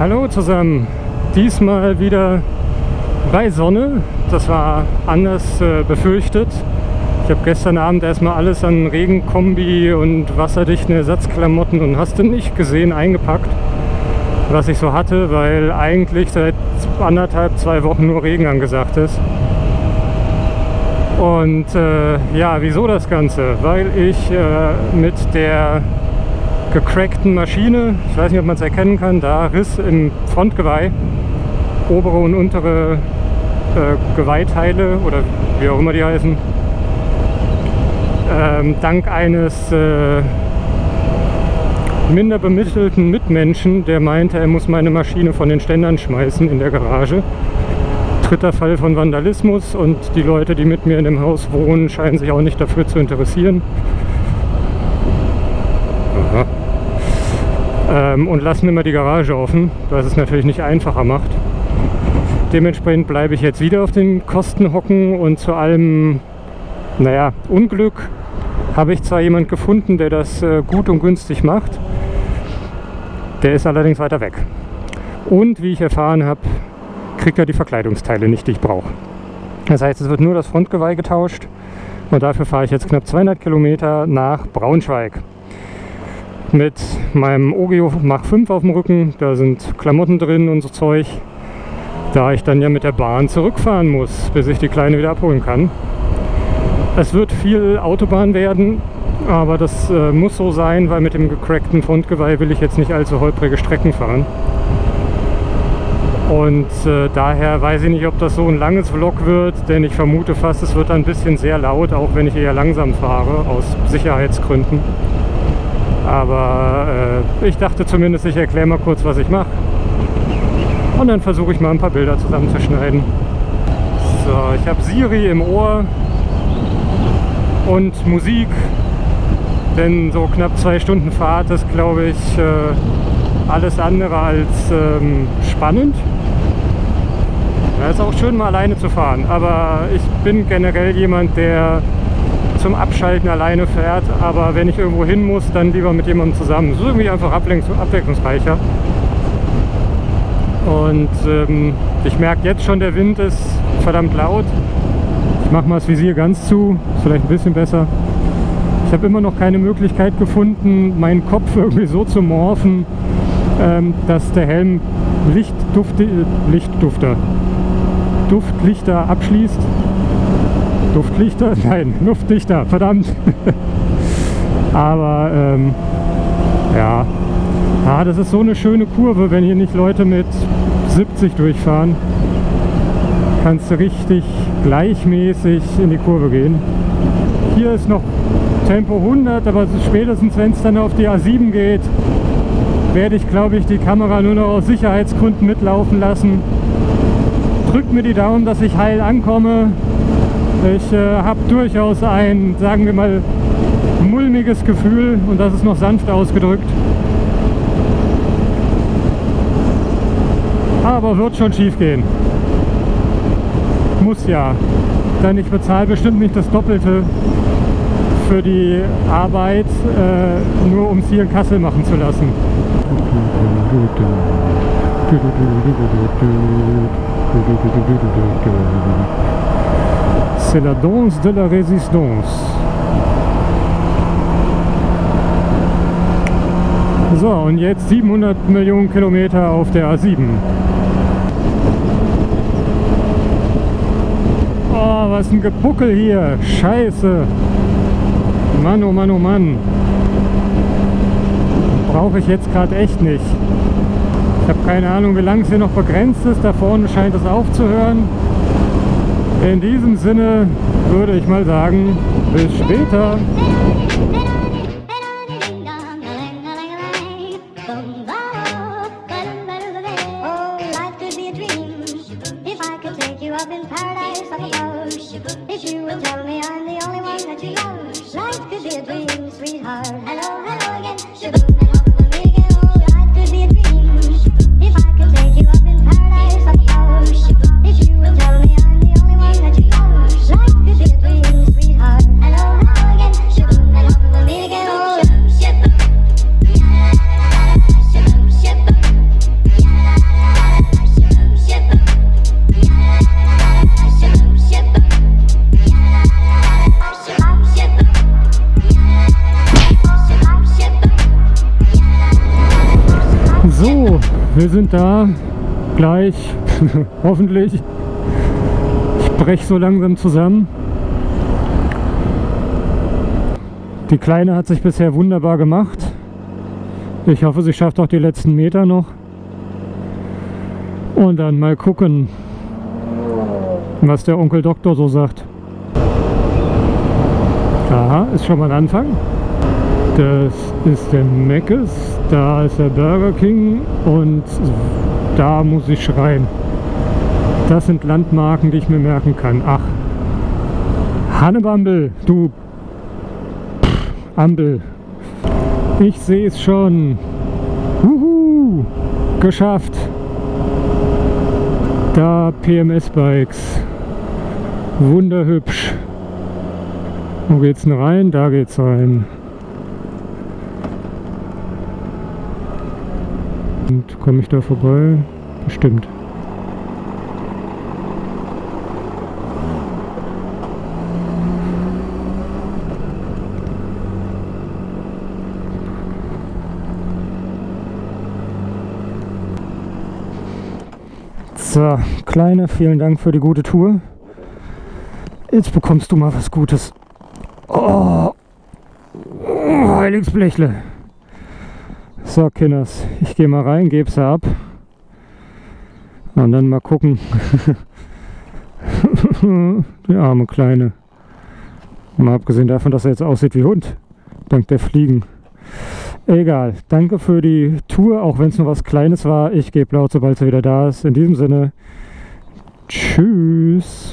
Hallo zusammen, diesmal wieder bei Sonne. Das war anders befürchtet. Ich habe gestern Abend erstmal alles an Regenkombi und wasserdichten Ersatzklamotten und hast du nicht gesehen eingepackt, was ich so hatte, weil eigentlich seit anderthalb, 2 Wochen nur Regen angesagt ist. Und ja, wieso das Ganze? Weil ich mit der gecrackten Maschine, ich weiß nicht, ob man es erkennen kann, da Riss im Frontgeweih, obere und untere Geweihteile oder wie auch immer die heißen, dank eines minder bemittelten Mitmenschen, der meinte, er muss meine Maschine von den Ständern schmeißen in der Garage. Dritter Fall von Vandalismus, und die Leute, die mit mir in dem Haus wohnen, scheinen sich auch nicht dafür zu interessieren. Aha. Und lassen immer die Garage offen, was es natürlich nicht einfacher macht. Dementsprechend bleibe ich jetzt wieder auf den Kosten hocken, und zu allem, naja, Unglück habe ich zwar jemanden gefunden, der das gut und günstig macht, der ist allerdings weiter weg. Und wie ich erfahren habe, kriegt er die Verkleidungsteile nicht, die ich brauche. Das heißt, es wird nur das Frontgeweih getauscht, und dafür fahre ich jetzt knapp 200 Kilometer nach Braunschweig. Mit meinem Ogio Mach 5 auf dem Rücken, da sind Klamotten drin und so Zeug, da ich dann ja mit der Bahn zurückfahren muss, bis ich die Kleine wieder abholen kann. Es wird viel Autobahn werden, aber das muss so sein, weil mit dem gecrackten Frontgeweih will ich jetzt nicht allzu holprige Strecken fahren. Und daher weiß ich nicht, ob das so ein langes Vlog wird, denn ich vermute fast, es wird ein bisschen sehr laut, auch wenn ich eher langsam fahre, aus Sicherheitsgründen. Aber ich dachte zumindest, ich erkläre mal kurz, was ich mache. Und dann versuche ich mal ein paar Bilder zusammenzuschneiden. So, ich habe Siri im Ohr und Musik, denn so knapp 2 Stunden Fahrt ist, glaube ich, alles andere als spannend. Es ist auch schön, mal alleine zu fahren, aber ich bin generell jemand, der zum Abschalten alleine fährt, aber wenn ich irgendwo hin muss, dann lieber mit jemandem zusammen. Das ist irgendwie einfach abwechslungsreicher. Und ich merke jetzt schon, der Wind ist verdammt laut. Ich mache mal das Visier ganz zu, ist vielleicht ein bisschen besser. Ich habe immer noch keine Möglichkeit gefunden, meinen Kopf irgendwie so zu morphen, dass der Helm Duftlichter abschließt. Duftlichter? Nein, Luftlichter, verdammt! Aber ja. Ah, das ist so eine schöne Kurve, wenn hier nicht Leute mit 70 durchfahren. Kannst du richtig gleichmäßig in die Kurve gehen. Hier ist noch Tempo 100, aber spätestens wenn es dann auf die A7 geht, werde ich, glaube ich, die Kamera nur noch aus Sicherheitsgründen mitlaufen lassen. Drückt mir die Daumen, dass ich heil ankomme. Ich habe durchaus ein, sagen wir mal, mulmiges Gefühl, und das ist noch sanft ausgedrückt. Aber wird schon schief gehen. Muss ja. Denn ich bezahle bestimmt nicht das Doppelte für die Arbeit, nur um es hier in Kassel machen zu lassen. C'est la danse de la résistance. So, und jetzt 700 Millionen Kilometer auf der A7. Oh, was ein Gebuckel hier! Scheiße! Mann, oh Mann, oh Mann! Brauche ich jetzt gerade echt nicht. Ich habe keine Ahnung, wie lange es hier noch begrenzt ist. Da vorne scheint es aufzuhören. In diesem Sinne würde ich mal sagen, bis später. So, wir sind da. Gleich. Hoffentlich. Ich breche so langsam zusammen. Die Kleine hat sich bisher wunderbar gemacht. Ich hoffe, sie schafft auch die letzten Meter noch. Und dann mal gucken, was der Onkel Doktor so sagt. Aha, ist schon mal ein Anfang. Das ist der Meckes, da ist der Burger King und da muss ich schreien. Das sind Landmarken, die ich mir merken kann. Ach, Hannebambel, du Ampel. Ich sehe es schon. Wuhu, geschafft. Da PMS Bikes. Wunderhübsch. Wo geht's denn rein? Da geht's rein. Und komme ich da vorbei? Bestimmt. So, Kleine, vielen Dank für die gute Tour. Jetzt bekommst du mal was Gutes. Oh, heiliges Blechle. So, Kinders, ich gehe mal rein, gebe es ab. Und dann mal gucken. Die arme Kleine. Mal abgesehen davon, dass er jetzt aussieht wie Hund. Dank der Fliegen. Egal, danke für die Tour, auch wenn es nur was Kleines war. Ich gebe laut, sobald sie wieder da ist. In diesem Sinne, tschüss.